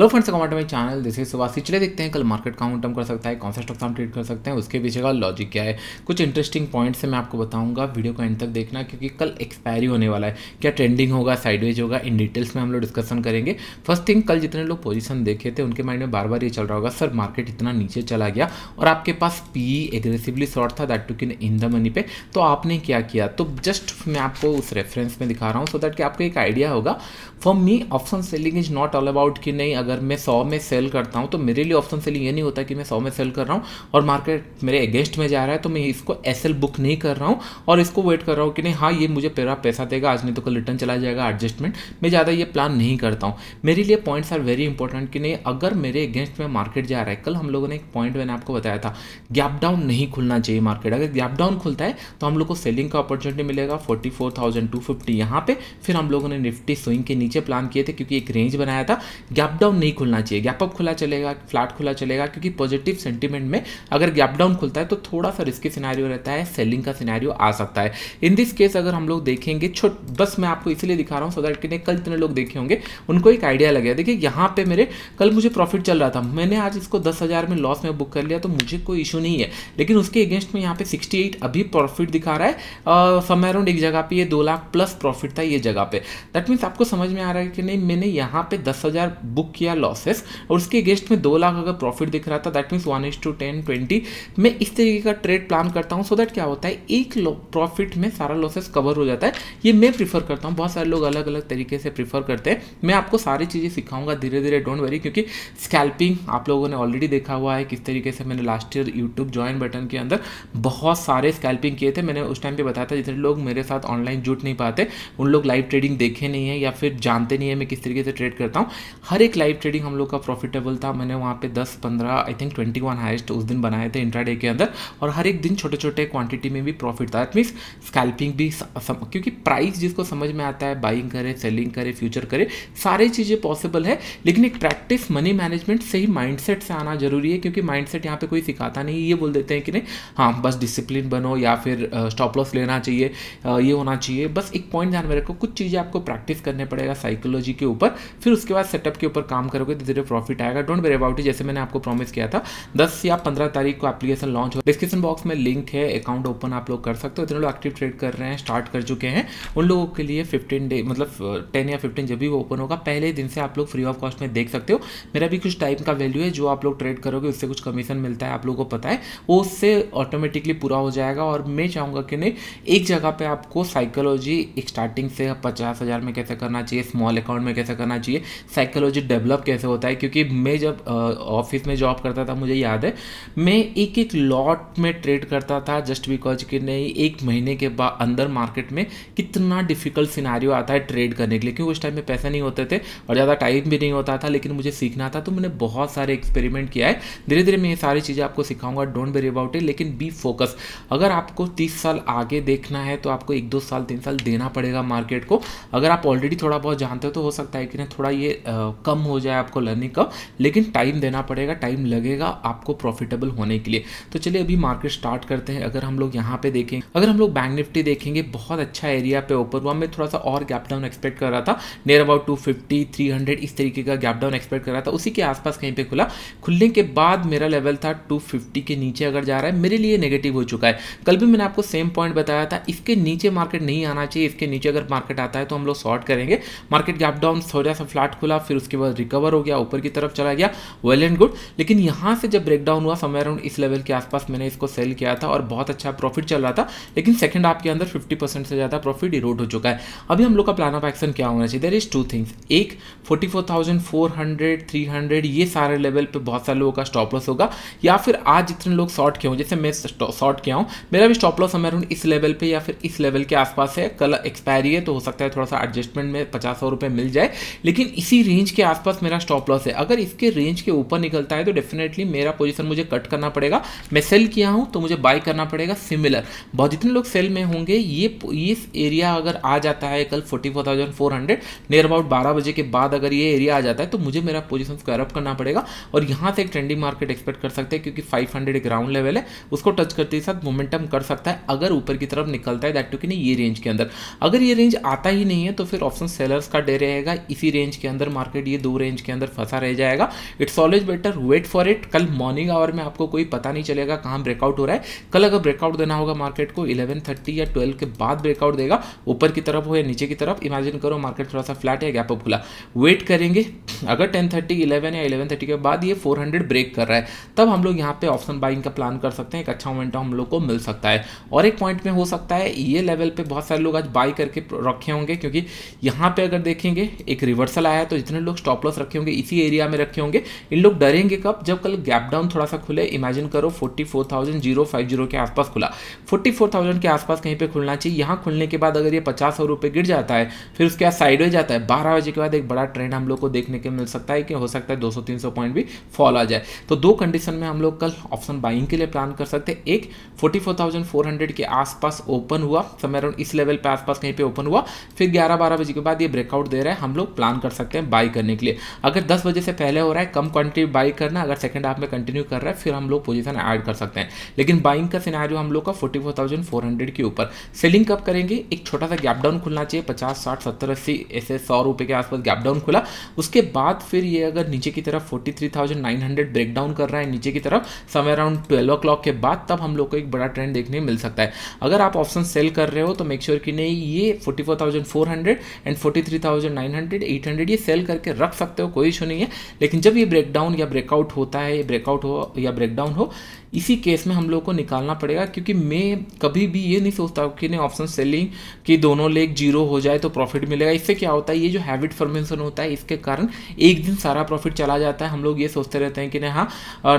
Hello friends, comment my channel this is Subhashi. चलिए देखते हैं कल मार्केट कहाँ टर्म कर सकता है, कौन सा स्टॉक हम ट्रेड कर सकते हैं, उसके पीछे का लॉजिक क्या है। कुछ इंटरेस्टिंग पॉइंट्स से मैं आपको बताऊंगा, वीडियो को एंड तक देखना क्योंकि कल एक्सपायरी होने वाला है। क्या ट्रेंडिंग होगा, साइडवेज होगा, इन डिटेल्स में हम लोग डिस्कशन करेंगे। फर्स्ट थिंग, कल जितने लोग पोजिशन देखे थे उनके माइंड में बार बार ये चल रहा होगा सर मार्केट इतना नीचे चला गया और आपके पास पीई एग्रेसिवली शॉर्ट था, दैट टू किन इन द मनी पे, तो आपने क्या किया। तो जस्ट मैं आपको उस रेफरेंस में दिखा रहा हूँ सो दैट कि आपको एक आइडिया होगा। For me option selling is not all about कि नहीं अगर मैं 100 में सेल करता हूं तो मेरे लिए ऑप्शन सेलिंग ये नहीं होता कि मैं 100 में सेल कर रहा हूं और मार्केट मेरे अगेंस्ट में जा रहा है तो मैं इसको एसएल बुक नहीं कर रहा हूं और इसको वेट कर रहा हूं कि नहीं हाँ ये मुझे पूरा पैसा देगा आज नहीं तो कल रिटर्न चला जाएगा, एडजस्टमेंट। मैं ज़्यादा ये प्लान नहीं करता हूं। मेरे लिए पॉइंट्स आर वेरी इंपॉर्टेंट कि नहीं अगर मेरे अगेंस्ट में मार्केट जा रहा है। कल हम लोगों ने एक पॉइंट मैंने आपको बताया था, गैप डाउन नहीं खुलना चाहिए मार्केट। अगर गैप डाउन खुलता है तो हम लोग को सेलिंग का अपॉर्चुनिटी मिलेगा 44,250 यहाँ पे। फिर हम लोगों ने निफ्टी स्विंग के नीचे प्लान किए थे क्योंकि एक रेंज बनाया था। गैप डाउन नहीं खुलना चाहिए, गैप अप खुला चलेगा, फ्लैट खुला चलेगा क्योंकि पॉजिटिव सेंटीमेंट में अगर गैप डाउन खुलता है तो थोड़ा सा रिस्की सिनेरियो रहता है, सेलिंग का सिनेरियो आ सकता है। इन दिस केस अगर हम लोग देखेंगे बस मैं आपको इसलिए दिखा रहा हूँ सो दैट कि कल इतने लोग देखे होंगे उनको एक आइडिया लगेगा। देखिए यहाँ पे मेरे कल मुझे प्रॉफिट चल रहा था, मैंने आज इसको 10,000 में लॉस में बुक कर लिया तो मुझे कोई इशू नहीं है। लेकिन उसके अगेंस्ट में यहाँ पे 68 अभी प्रॉफिट दिखा रहा है सम अराउंड। एक जगह पे ये 2 लाख प्लस प्रॉफिट था ये जगह पे। दैट मीन्स आपको समझ में आ रहा है कि नहीं मैंने यहाँ पे 10,000 बुक किया लॉसेस और उसके अगेंस्ट में 2 लाख अगर प्रॉफिट दिख रहा था, दैट मीन्स 1:10, 20 मैं इस तरीके का ट्रेड प्लान करता हूँ सो दैट क्या होता है एक प्रॉफिट में सारा लॉसेस कवर हो जाता है। ये मैं प्रीफर करता हूँ, बहुत सारे लोग अलग अलग तरीके से प्रीफर करते हैं। मैं आपको सारी चीज़ें सिखाऊंगा धीरे धीरे, डोंट वरी, क्योंकि स्कैल्पिंग आप लोगों ने ऑलरेडी देखा हुआ है किस तरीके से मैंने last year YouTube join button के अंदर बहुत सारे स्कैल्पिंग किए थे। मैंने उस टाइम पे बताया था जितने लोग मेरे साथ ऑनलाइन जुट नहीं पाते उन लोग लाइव ट्रेडिंग देखे नहीं है या फिर जानते नहीं है मैं किस तरीके से ट्रेड करता हूँ। हर एक लाइव ट्रेडिंग हम लोग का प्रॉफिटेबल था। मैंने वहाँ पे 10, 15 आई थिंक 21 हाइस्ट उस दिन बनाए थे इंट्राडे के अंदर और हर एक दिन छोटे छोटे क्वांटिटी में भी प्रॉफिट था। दैट मीन्स स्कैल्पिंग भी क्योंकि प्राइस जिसको समझ में आता है बाइंग करे, सेलिंग करे, फ्यूचर करे, सारी चीज़ें पॉसिबल है। लेकिन एक प्रैक्टिस मनी मैनेजमेंट सही माइंडसेट से आना जरूरी है क्योंकि माइंडसेट यहाँ पे कोई सिखाता नहीं। ये बोल देते हैं कि नहीं हाँ बस डिसिप्लिन बनो या फिर स्टॉप लॉस लेना चाहिए, ये होना चाहिए। बस एक पॉइंट ध्यान में रखो, कुछ चीज़ें आपको प्रैक्टिस करने पड़ेगा साइकोलॉजी के ऊपर, फिर उसके बाद सेटअप के ऊपर काम करोगे तो धीरे प्रॉफिट आएगा। Don't worry about it. जैसे मैंने आपको प्रॉमिस किया था 10 या 15 तारीख को एप्लीकेशन लॉन्च हो, डिस्क्रिप्शन बॉक्स में लिंक है, अकाउंट ओपन आप लोग कर सकते हो। इतने लोग एक्टिव ट्रेड कर रहे हैं, स्टार्ट कर चुके हैं, उन लोगों के लिए 15 डे मतलब 10 या 15 जब भी वो ओपन होगा पहले दिन से आप लोग फ्री ऑफ कॉस्ट में देख सकते हो। मेरा भी कुछ टाइम का वैल्यू है, जो आप लोग ट्रेड करोगे उससे कुछ कमीशन मिलता है, आप लोगों को पता है, वो उससे ऑटोमेटिकली पूरा हो जाएगा। और मैं चाहूँगा कि नहीं एक जगह पर आपको साइकोलॉजी एक स्टार्टिंग से 50,000 में कैसे करना चाहिए, स्मॉल अकाउंट में कैसे करना चाहिए, साइकोलॉजी डेवलप कैसे होता है। क्योंकि मैं जब ऑफिस में जॉब करता था मुझे याद है मैं एक लॉट में ट्रेड करता था जस्ट बिकॉज कि नहीं एक महीने के बाद अंदर मार्केट में कितना डिफिकल्ट सिनेरियो आता है ट्रेड करने के लिए, क्योंकि उस टाइम में पैसे नहीं होते थे और ज़्यादा टाइम भी नहीं होता था। लेकिन मुझे सीखना था तो मैंने बहुत सारे एक्सपेरिमेंट किया है। धीरे धीरे मैं ये सारी चीज़ें आपको सिखाऊंगा, डोंट वरी अबाउट इट। लेकिन बी फोकस, अगर आपको 30 साल आगे देखना है तो आपको 1, 2 साल, 3 साल देना पड़ेगा मार्केट को। अगर आप ऑलरेडी थोड़ा बहुत जानते हो तो हो सकता है कि ना थोड़ा ये कम हो जाए आपको लर्निंग का, लेकिन टाइम देना पड़ेगा, टाइम लगेगा आपको प्रॉफिटेबल होने के लिए। तो चलिए अभी मार्केट स्टार्ट करते हैं। अगर हम लोग यहाँ पे देखें, अगर हम लोग बैंक निफ्टी देखेंगे बहुत अच्छा एरिया पे ओपन हुआ। मैं थोड़ा सा और गैप डाउन एक्सपेक्ट कर रहा था, नियर अबाउट 250, 300 इस तरीके का गैप डाउन एक्सपेक्ट कर रहा था, उसी के आसपास कहीं पे खुला। खुलने के बाद मेरा लेवल था 250 के नीचे अगर जा रहा है मेरे लिए नेगेटिव हो चुका है। कल भी मैंने आपको सेम पॉइंट बताया था, इसके नीचे मार्केट नहीं आना चाहिए, इसके नीचे अगर मार्केट आता है तो हम लोग शॉर्ट करेंगे। मार्केट गैप डाउन थोड़ा सा फ्लैट खुला, फिर उसके बाद रिकवर हो गया, ऊपर की तरफ चला गया, वेल एंड गुड। लेकिन यहाँ से जब ब्रेकडाउन हुआ समय अराउंड इस लेवल के आसपास मैंने इसको सेल किया था और बहुत अच्छा प्रॉफिट चल रहा था। लेकिन सेकंड हाफ के अंदर 50% से ज़्यादा प्रॉफिट इरोड हो चुका है। अभी हम लोग का प्लान ऑफ एक्शन क्या होना चाहिए, देयर इज 2 थिंग्स। एक 44,400, 300 ये सारे लेवल पर बहुत सारे लोगों का स्टॉप लॉस होगा, या फिर आज जितने लोग शॉर्ट किए हों जैसे मैं शॉर्ट किया हूँ, मेरा भी स्टॉप लॉस समय अराउंड इस लेवल पर या फिर इस लेवल के आसपास है। कल एक्सपायरी है तो हो सकता है थोड़ा सा एडजस्टमेंट में 50-100 रुपये मिल जाए, लेकिन इसी रेंज के आसपास मेरा स्टॉप लॉस है। अगर इसके रेंज के ऊपर निकलता है तो डेफिनेटली मेरा पोजीशन मुझे कट करना पड़ेगा। मैं सेल किया हूं तो मुझे बाय करना पड़ेगा। सिमिलर बहुत जितने लोग सेल में होंगे, ये एरिया अगर आ जाता है कल 44,400 नियर अबाउट 12 बजे के बाद अगर ये एरिया आ जाता है तो मुझे मेरा पोजीशन स्क्वायर अप करना पड़ेगा और यहां से एक ट्रेंडिंग मार्केट एक्सपेक्ट कर सकते हैं क्योंकि 500 एक ग्राउंड लेवल है, उसको टच करते ही साथ मोमेंटम कर सकता है अगर ऊपर की तरफ निकलता है, दैट टू कि नहीं ये रेंज के अंदर। अगर ये रेंज आता ही नहीं है तो फिर ऑप्शन सेलर डॉलर्स का डे रहेगा, इसी रेंज के अंदर मार्केट ये दो रेंज के अंदर फंसा रह जाएगा। It's always better wait for it. कल मॉर्निंग आवर में आपको कोई पता नहीं चलेगा कहाँ ब्रेकआउट हो रहा है। कल अगर ब्रेकआउट देना होगा मार्केट को 11:30 या 12 के बाद ब्रेकआउट देगा, ऊपर की तरफ हो या नीचे की तरफ। इमेजिन करो मार्केट थोड़ा सा फ्लैट है, गैप अप खुला, वेट करेंगे। अगर 10:30 11 या 11:30 के बाद ये 400 ब्रेक कर रहा है, तब हम लोग यहाँ पे ऑप्शन बाइंग का प्लान कर सकते हैं। एक अच्छा मोमेंटम हम लोग को मिल सकता है। और एक पॉइंट में हो सकता है ये लेवल पे बहुत सारे लोग आज बाई करके रखे होंगे, क्योंकि यहाँ पे अगर देखेंगे एक रिवर्सल आया तो जितने लोग स्टॉप लॉस रखे होंगे इसी एरिया में रखे होंगे। इन लोग डरेंगे कब, जब कल गैप डाउन थोड़ा सा खुले। इमेजिन करो 44,050 के आसपास खुला, 44,000 के आसपास कहीं पे खुलना चाहिए। यहाँ खुलने के बाद अगर ये 50 रुपये गिर जाता है, फिर उसके बाद साइडवेज जाता है, 12 बजे के बाद एक बड़ा ट्रेंड हम लोग को देखने के मिल सकता है कि हो सकता है 200-300 पॉइंट भी फॉल आ जाए। तो दो कंडीशन में हम लोग कल ऑप्शन बाइंग के लिए प्लान कर सकते हैं। एक 44,400 के आसपास ओपन हुआ, समय अराउंड इस लेवल पे आसपास कहीं पे ओपन हुआ, फिर 11-12 बजे के बाद ये ब्रेकआउट दे रहा है, हम लोग प्लान कर सकते हैं बाई करने के लिए। अगर 10 बजे से पहले हो रहा है कम क्वांटिटी बाई करना, अगर सेकंड हाफ में कंटिन्यू कर रहा है फिर हम लोग पोजीशन ऐड कर सकते हैं। लेकिन बाइंग का सिनेरियो हम लोग का 44,400 के ऊपर। सेलिंग कब करेंगे, एक छोटा सा गैप डाउन खुलना चाहिए 50, 60, 70, 80 ऐसे 100 रुपये के आसपास गैप डाउन खुला, उसके बाद फिर ये अगर नीचे की तरफ 43,900 ब्रेकडाउन कर रहा है नीचे की तरफ समय अराउंड 12 o'clock के बाद, तब हम लोग को एक बड़ा ट्रेंड देखने मिल सकता है। अगर आप ऑप्शन सेल कर रहे हो तो मेक श्योर कि नहीं ये 44,400 एंड 43,900 800 ये सेल करके रख सकते हो, कोई इशू नहीं है। लेकिन जब ये ब्रेकडाउन या ब्रेकआउट होता है, ब्रेकआउट हो या ब्रेकडाउन हो, इसी केस में हम लोग को निकालना पड़ेगा। क्योंकि मैं कभी भी ये नहीं सोचता कि नहीं ऑप्शन सेलिंग कि दोनों लेग जीरो हो जाए तो प्रॉफिट मिलेगा। इससे क्या होता है, ये जो हैबिट फॉर्मेशन होता है इसके कारण एक दिन सारा प्रॉफिट चला जाता है। हम लोग ये सोचते रहते हैं कि नहीं हाँ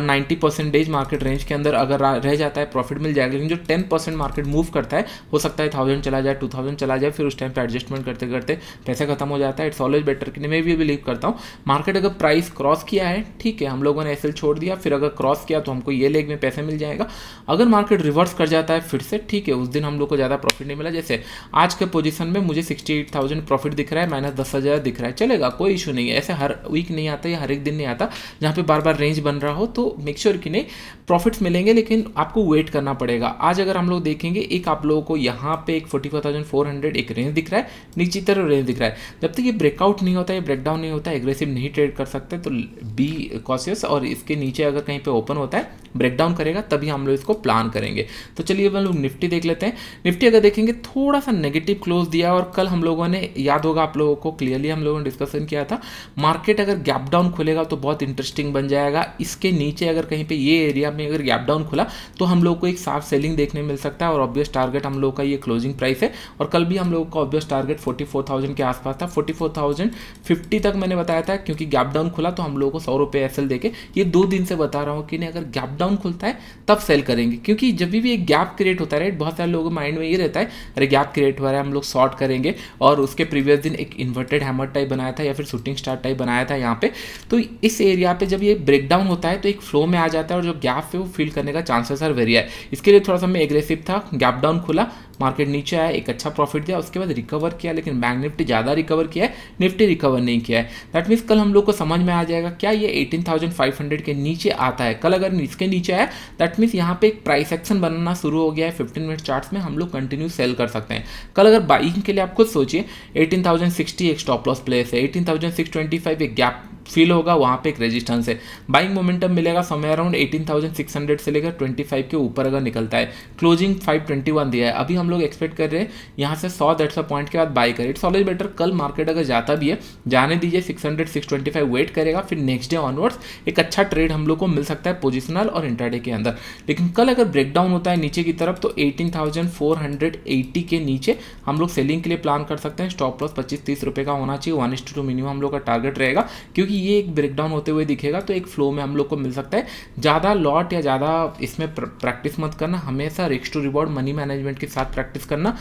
90% मार्केट रेंज के अंदर अगर रह जाता है प्रॉफिट मिल जाएगा, लेकिन जो 10% मार्केट मूव करता है हो सकता है 1000 चला जाए, 2000 चला जाए, फिर उस टाइम पर एडजस्टमेंट करते करते पैसा खत्म हो जाता है। इट्स ऑलवेज बेटर कि मैं भी बिलीव करता हूँ मार्केट अगर प्राइस क्रॉस किया है ठीक है, हम लोगों ने एसएल छोड़ दिया, फिर अगर क्रॉस किया तो हमको ये लेग में पैसे मिल जाएगा। अगर मार्केट रिवर्स कर जाता है फिर से ठीक है, उस दिन हम लोग को ज़्यादा प्रॉफिट नहीं मिला। जैसे आज के पोजीशन में मुझे 68,000 प्रॉफिट दिख रहा है, -10,000 दिख रहा है, चलेगा, कोई इशू नहीं है। ऐसे हर वीक नहीं आता या हर एक दिन नहीं आता जहाँ पे बार बार रेंज बन रहा हो, तो मेक श्योर कि नहीं प्रॉफिट्स मिलेंगे, लेकिन आपको वेट करना पड़ेगा। आज अगर हम लोग देखेंगे एक आप लोगों को यहाँ पे एक 44,400 एक रेंज दिख रहा है, नीचे तरफ रेंज दिख रहा है, जब तक ये ब्रेकआउट नहीं होता है, ब्रेकडाउन नहीं होता है, एग्रेसिव नहीं ट्रेड कर सकते, तो बी कॉशियस। और इसके नीचे अगर कहीं पे ओपन होता है ब्रेकडाउन करेगा तभी हम लोग इसको प्लान करेंगे। तो चलिए हम लोग निफ्टी देख लेते हैं। निफ्टी अगर देखेंगे थोड़ा सा नेगेटिव क्लोज दिया, और कल हम लोगों ने याद होगा आप लोगों को क्लियरली हम लोगों ने डिस्कशन किया था मार्केट अगर गैप डाउन खुलेगा तो बहुत इंटरेस्टिंग बन जाएगा। इसके नीचे अगर कहीं पे ये एरिया में अगर गैप डाउन खुला तो हम लोग को एक साफ सेलिंग देखने मिल सकता है, और ऑब्वियस टारगेट हम लोग का ये क्लोजिंग प्राइस है। और कल भी हम लोग का ऑब्वियस टारगेट 44,000 के आसपास था, 44,050 तक मैंने बताया था, क्योंकि गैप डाउन खुला तो हम लोग को 100 रुपये एसएल देके, ये 2 दिन से बता रहा हूँ कि अगर गैप डाउन खुलता है तब सेल करेंगे। क्योंकि जब भी एक गैप क्रिएट होता है, बहुत सारे लोगों के माइंड में ये रहता है अरे गैप क्रिएट हो रहा है हम लोग शॉर्ट करेंगे, और उसके प्रीवियस दिन एक इन्वर्टेड हैमर टाइप बनाया था या फिर शूटिंग स्टार टाइप बनाया था यहाँ पे। तो इस एरिया पे जब ये ब्रेकडाउन होता है तो एक फ्लो में आ जाता है, और जो गैप है वो फील करने का चांसेस आर वेरी है। इसके लिए थोड़ा सा मैं एग्रेसिव था, गैप डाउन खुला, मार्केट नीचे आया, एक अच्छा प्रॉफिट दिया, उसके बाद रिकवर किया, लेकिन बैंक निफ्टी ज़्यादा रिकवर किया है, निफ्टी रिकवर नहीं किया है। दैट मीन्स कल हम लोग को समझ में आ जाएगा क्या ये 18,500 के नीचे आता है। कल अगर इसके नीचे आया दैट मीन्स यहाँ पे एक प्राइस एक्शन बनना शुरू हो गया है 15 मिनट चार्ट्स में, हम लोग कंटिन्यू सेल कर सकते हैं। कल अगर बाइंग के लिए आप खुद सोचिए 18,060 एक स्टॉप लॉस प्लेस है, 18,625 एक गैप फील होगा, वहाँ पे एक रेजिस्टेंस है, बाइंग मोमेंटम मिलेगा समय अराउंड 18,600 से लेकर 25 के ऊपर अगर निकलता है। क्लोजिंग 521 दिया है, अभी हम लोग एक्सपेक्ट कर रहे हैं यहाँ से 100-150 पॉइंट के बाद बाई करें। इट्स ऑलवेज बेटर कल मार्केट अगर जाता भी है जाने दीजिए, 600-625 वेट करेगा, फिर नेक्स्ट डे ऑनवर्ड्स एक अच्छा ट्रेड हम लोग को मिल सकता है पोजिशनल और इंट्राडे के अंदर। लेकिन कल अगर ब्रेकडाउन होता है नीचे की तरफ तो 18,480 के नीचे हम लोग सेलिंग के लिए प्लान कर सकते हैं। स्टॉप लॉस 25-30 रुपये का होना चाहिए, 1:2 मिनिमम हम लोग का टारगेट रहेगा, क्योंकि ये एक ब्रेकडाउन होते हुए दिखेगा तो एक फ्लो में हम लोग को मिल सकता है। ज़्यादा लॉट या ज़्यादा इसमें प्रैक्टिस मत करना, हमेशा risk to reward money management के साथ प्रैक्टिस करना।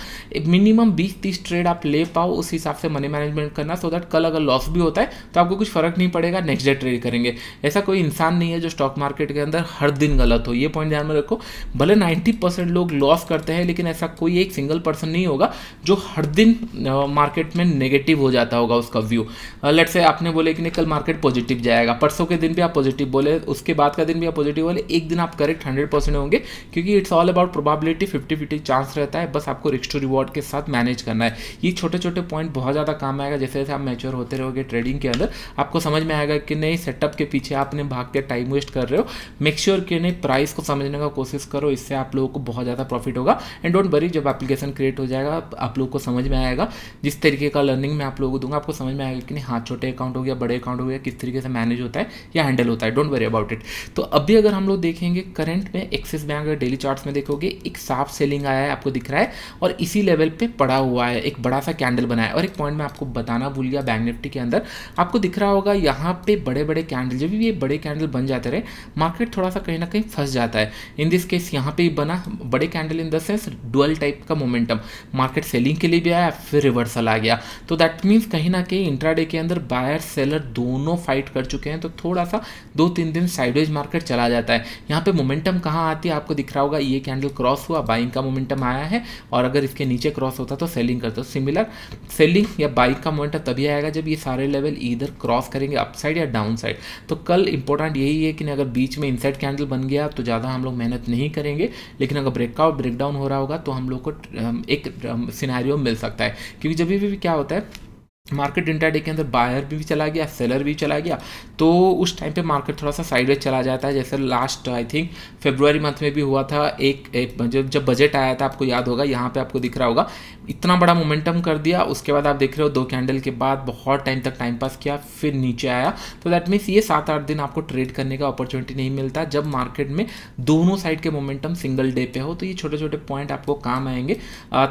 मिनिमम 20-30 ट्रेड आप ले पाओ, उस हिसाब से मनी मैनेजमेंट करना, सो दैट कल अगर लॉस भी होता है तो आपको कुछ फर्क नहीं पड़ेगा, नेक्स्ट डे ट्रेड करेंगे। ऐसा कोई इंसान नहीं है जो स्टॉक मार्केट के अंदर हर दिन गलत हो, ये पॉइंट ध्यान में रखो। भले 90% लोग लॉस करते हैं, लेकिन ऐसा कोई एक सिंगल पर्सन नहीं होगा जो हर दिन मार्केट में नेगेटिव हो जाता होगा उसका व्यू। लेट्स से आपने बोले कि कल मार्केट पॉजिटिव जाएगा। परसों के दिन भी आप पॉजिटिव बोले, उसके बाद का दिन भी आप पॉजिटिव बोले, एक दिन आप करेक्ट 100% होंगे, क्योंकि it's all about probability, 50-50 chance रहता है। बस आपको रिस्क टू रिवॉर्ड के साथ मैनेज करना है। ये छोटे छोटे पॉइंट बहुत ज़्यादा काम आएगा। जैसे जैसे आप मैच्योर होते रहोगे ट्रेडिंग के अंदर, आपको समझ में आएगा कि नहीं सेटअप के पीछे आपने भाग के टाइम वेस्ट कर रहे हो। मेक श्योर कि नहीं प्राइस को समझने का कोशिश करो, इससे आप लोगों को बहुत ज़्यादा प्रॉफिट होगा। एंड डोंट वरी, जब एप्लीकेशन क्रिएट हो जाएगा आप लोगों को समझ में आएगा, जिस तरीके का लर्निंग मैं आप लोगों को दूंगा आपको समझ में आएगा कि नहीं हाँ छोटे अकाउंट हो गया, बड़े अकाउंट हो गया, किस तरीके से मैनेज होता है या हैंडल होता है। Don't worry about it. तो अभी अगर हम लोग देखेंगे करंट में एक्सिस बैंक अगर डेली चार्ट्स में देखोगे, एक साफ सेलिंग आया है आपको दिख रहा है और इसी लेवल पे पड़ा हुआ है, एक बड़ा सा कैंडल बना है। और एक पॉइंट मैं आपको बताना भूल गया, बैंक निफ्टी के अंदर आपको दिख रहा होगा यहाँ पे बड़े बड़े कैंडल, जब भी ये बड़े कैंडल बन जाते रहे मार्केट थोड़ा सा कहीं ना कहीं फंस जाता है। इन दिस केस यहाँ पे बना बड़े candle, in the sense dual type का मोमेंटम, मार्केट सेलिंग के लिए भी आया फिर रिवर्सल आ गया। तो दैट मीन्स कहीं ना कहीं इंट्राडे के अंदर बायर सेलर दोनों फाइट कर चुके हैं। तो थोड़ा सा 2-3 दिन साइडवेज मार्केट चला जाता है। यहाँ पे मोमेंटम कहाँ आती है आपको दिख रहा होगा, ये कैंडल क्रॉस हुआ बाइंग का मोमेंटम आया है, और अगर इसके नीचे क्रॉस होता तो सेलिंग करता। सिमिलर सेलिंग या बाइंग का मोमेंटम तभी आएगा जब ये सारे लेवल इधर क्रॉस करेंगे, अपसाइड या डाउन साइड। तो कल इंपॉर्टेंट यही है कि अगर बीच में इनसाइड कैंडल बन गया तो ज़्यादा हम लोग मेहनत नहीं करेंगे, लेकिन अगर ब्रेकआउट ब्रेकडाउन हो रहा होगा तो हम लोग को एक सिनेरियो मिल सकता है। क्योंकि जब भी क्या होता है मार्केट इंट्राडे के अंदर बायर भी चला गया सेलर भी चला गया, तो उस टाइम पे मार्केट थोड़ा सा साइडवेज चला जाता है। जैसे लास्ट आई थिंक फरवरी मंथ में भी हुआ था, जब बजट आया था आपको याद होगा, यहाँ पे आपको दिख रहा होगा इतना बड़ा मोमेंटम कर दिया, उसके बाद आप देख रहे हो 2 कैंडल के बाद बहुत टाइम तक टाइम पास किया फिर नीचे आया। तो दैट मीन्स ये 7-8 दिन आपको ट्रेड करने का अपॉर्चुनिटी नहीं मिलता जब मार्केट में दोनों साइड के मोमेंटम सिंगल डे पे हो। तो ये छोटे छोटे पॉइंट आपको काम आएंगे।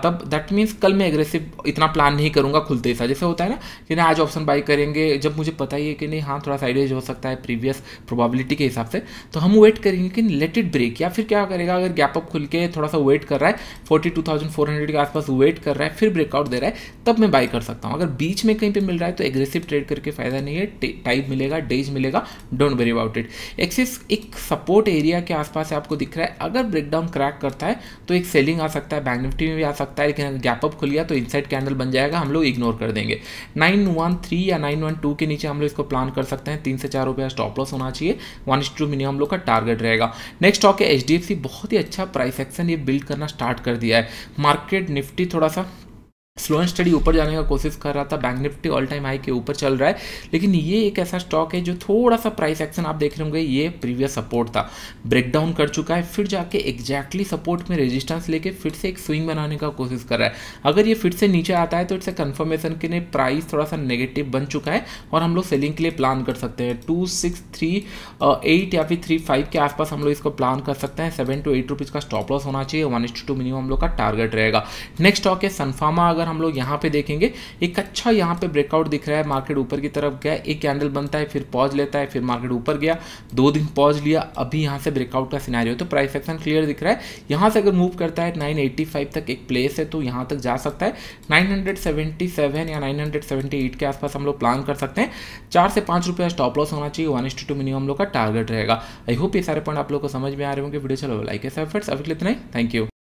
तब दैट मीन्स कल मैं एग्रेसिव इतना प्लान नहीं करूँगा खुलते सा, जैसे होता है ना कि ना आज ऑप्शन बाई करेंगे जब मुझे पता ही है कि नहीं हाँ थोड़ा साइडवेज हो सकता है प्रीवियस प्रोबेबिलिटी के हिसाब से, तो हम वेट करेंगे कि लेट इट ब्रेक। या फिर क्या करेगा अगर गैप अप खुल के थोड़ा सा वेट कर रहा है 42,400 के आसपास वेट कर रहा है फिर ब्रेकआउट दे रहा है तब मैं बाई कर सकता हूँ। अगर बीच में कहीं पे मिल रहा है तो एग्रेसिव ट्रेड करके फायदा नहीं है, टाइप मिलेगा डेज मिलेगा। Don't worry about it. Axis एक सपोर्ट एरिया के आसपास आपको दिख रहा है, अगर ब्रेकडाउन क्रैक करता है तो एक सेलिंग आ सकता है, बैंक निफ्टी में भी आ सकता है, लेकिन अगर गैप अप खुल गया तो इनसाइड कैंडल बन जाएगा, हम लोग इग्नोर कर देंगे। 913 या 912 के नीचे हम लोग इसको प्लान कर सकते हैं। 3 से 4 रुपया स्टॉप लॉस होना चाहिए, 1:2 मिनिमम हम लोग का टारगेट रहेगा। नेक्स्ट स्टॉक है HDFC, बहुत ही अच्छा प्राइस एक्शन ये बिल्ड करना स्टार्ट कर दिया है। मार्केट निफ्टी थोड़ा सा स्लो एंड स्टडी ऊपर जाने का कोशिश कर रहा था, bank Nifty all time high के ऊपर चल रहा है, लेकिन ये एक ऐसा स्टॉक है जो थोड़ा सा प्राइस एक्शन आप देख रहे होंगे ये प्रीवियस सपोर्ट था, ब्रेकडाउन कर चुका है, फिर जाके एग्जैक्टली सपोर्ट में रेजिस्टेंस लेके फिर से एक स्विंग बनाने का कोशिश कर रहा है। अगर ये फिर से नीचे आता है तो इट्स ए कन्फर्मेशन के लिए प्राइस थोड़ा सा नेगेटिव बन चुका है और हम लोग सेलिंग के लिए प्लान कर सकते हैं। 2638 या फिर 35 के आसपास हम लोग इसको प्लान कर सकते हैं। 7 से 8 रुपीज़ का स्टॉप लॉस होना चाहिए, 1:2 मिनिमम हम लोग का टारगेट रहेगा। नेक्स्ट स्टॉक है सनफार्मा। अगर हम लोग यहाँ पे देखेंगे एक अच्छा यहाँ पे ब्रेकआउट दिख रहा है, मार्केट ऊपर की तरफ गया, एक कैंडल बनता है फिर पॉज लेता है, फिर मार्केट ऊपर गया, 2 दिन पॉज लिया, अभी यहाँ से ब्रेकआउट का सिनेरियो। तो प्राइस एक्शन क्लियर दिख रहा है, यहाँ से अगर मूव करता है 985 तक एक प्लेस है तो यहाँ तक जा सकता है। 977 या 978 के आसपास हम लोग प्लान कर सकते हैं। 4 से 5 रुपया स्टॉप लॉस होना चाहिए, 1:2 मिनिमम हम लोग का टारगेट रहेगा। आई होप ये सारे पॉइंट आप लोग को समझ में आ रहे होंगे। वीडियो चलो लाइक है, थैंक यू।